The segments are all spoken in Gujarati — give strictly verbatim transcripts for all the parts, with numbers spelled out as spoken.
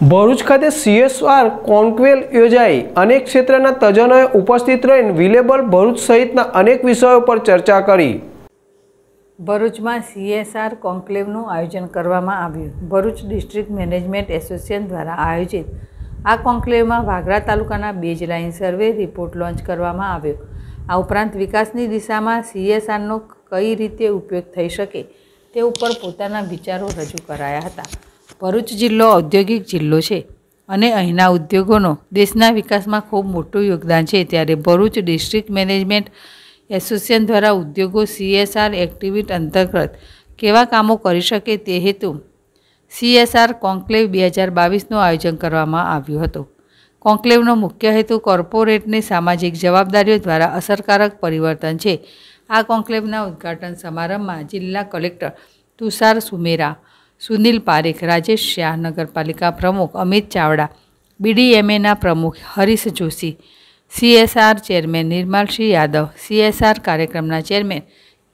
ભરૂચ ખાતે સીએસઆર કોન્ક્લેવ યોજાઈ અનેક ક્ષેત્રના તજજ્ઞોએ ઉપસ્થિત રહીને વિલેબલ ભરૂચ સહિતના અનેક વિષયો પર ચર્ચા કરી. ભરૂચમાં સીએસઆર કોન્ક્લેવનું આયોજન કરવામાં આવ્યું. ભરૂચ ડિસ્ટ્રિક્ટ મેનેજમેન્ટ એસોસિએશન દ્વારા આયોજિત આ કોન્ક્લેવમાં વાઘરા તાલુકાના બેજ લાઇન સર્વે રિપોર્ટ લોન્ચ કરવામાં આવ્યો. આ ઉપરાંત વિકાસની દિશામાં સીએસઆરનો કઈ રીતે ઉપયોગ થઈ શકે તે ઉપર પોતાના વિચારો રજૂ કરાયા હતા. ભરૂચ જિલ્લો ઔદ્યોગિક જિલ્લો છે અને અહીંના ઉદ્યોગોનો દેશના વિકાસમાં ખૂબ મોટું યોગદાન છે, ત્યારે ભરૂચ ડિસ્ટ્રિક્ટ મેનેજમેન્ટ એસોસિએશન દ્વારા ઉદ્યોગો સીએસઆર એક્ટિવિટી અંતર્ગત કેવા કામો કરી શકે તે હેતુ સીએસઆર કોન્ક્લેવ બે હજાર બાવીસનું આયોજન કરવામાં આવ્યું હતું. કોન્ક્લેવનો મુખ્ય હેતુ કોર્પોરેટની સામાજિક જવાબદારીઓ દ્વારા અસરકારક પરિવર્તન છે. આ કોન્ક્લેવના ઉદ્ઘાટન સમારંભમાં જિલ્લા કલેક્ટર તુષાર સુમેરા, સુનિલ પારેખ, રાજેશ શાહ, નગરપાલિકા પ્રમુખ અમિત ચાવડા, બીડીએમએના પ્રમુખ Harish Joshi, CSR chairman Nirmal C Yadav, CSR કાર્યક્રમના ચેરમેન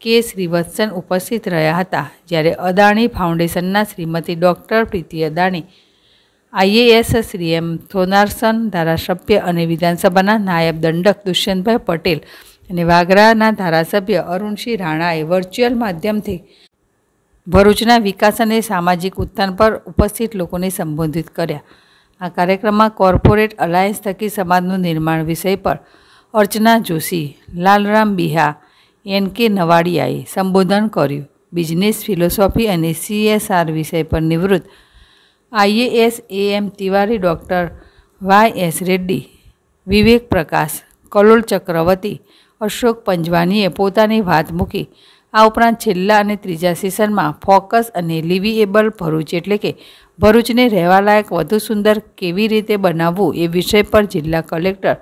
કે શ્રીવત્સન ઉપસ્થિત રહ્યા હતા. જ્યારે અદાણી ફાઉન્ડેશનના Shrimati doctor Preeti Adani, IAS Shri M થોનાર્સન, ધારાસભ્ય અને વિધાનસભાના નાયબ દંડક દુષ્યંતભાઈ પટેલ અને વાઘરાના ધારાસભ્ય અરુણ સિંહ રાણાએ વર્ચ્યુઅલ માધ્યમથી ભરૂચના વિકાસ અને સામાજિક ઉત્થાન પર ઉપસ્થિત લોકોને સંબોધિત કર્યા. આ કાર્યક્રમમાં કોર્પોરેટ અલાયન્સ થકી સમાજનું નિર્માણ વિષય પર અર્ચના જોશી, લાલરામ બિહા, એન કે નવાડિયાએ સંબોધન કર્યું. બિઝનેસ ફિલોસોફી અને સીએસઆર વિષય પર નિવૃત્ત IAS A M Tiwari, doctor Y S Reddy, Vivek Prakash, Kalol ચક્રવર્તી, અશોક પંજવાનીએ પોતાની વાત મૂકી. આ ઉપરાંત છેલ્લા અને ત્રીજા સેશનમાં ફોકસ અને લિવિએબલ ભરૂચ એટલે કે ભરૂચને રહેવાલાયક વધુ સુંદર કેવી રીતે બનાવવું એ વિષય પર જિલ્લા કલેક્ટર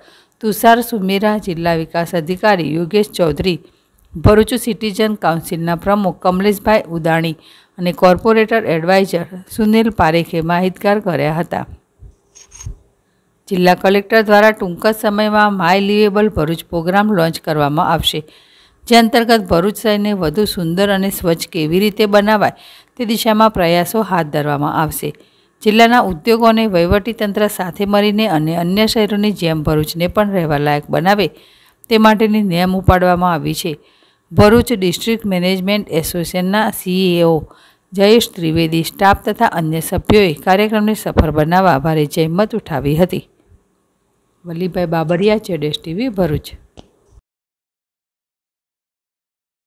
તુષાર સુમેરા, જિલ્લા વિકાસ અધિકારી યોગેશ ચૌધરી, ભરૂચ સિટીઝન કાઉન્સિલના પ્રમુખ કમલેશભાઈ ઉદાણી અને કોર્પોરેટર એડવાઇઝર સુનિલ પારેખે માહિતગાર કર્યા હતા. જિલ્લા કલેક્ટર દ્વારા ટૂંક જ સમયમાં my livable Bharuch programme launch કરવામાં આવશે, જે અંતર્ગત ભરૂચ શહેરને વધુ સુંદર અને સ્વચ્છ કેવી રીતે બનાવાય તે દિશામાં પ્રયાસો હાથ ધરવામાં આવશે. જિલ્લાના ઉદ્યોગો અને વહીવટીતંત્ર સાથે મળીને અને અન્ય શહેરોની જેમ ભરૂચને પણ રહેવાલાયક બનાવે તે માટેની નેમ ઉપાડવામાં આવી છે. ભરૂચ ડિસ્ટ્રિક્ટ મેનેજમેન્ટ એસોસિએશનના સીઈઓ જયેશ ત્રિવેદી, સ્ટાફ તથા અન્ય સભ્યોએ કાર્યક્રમને સફળ બનાવવા ભારે જહેમત ઉઠાવી હતી. વલીભાઈ બાબરિયા, જેડેશ ટીવી, ભરૂચ.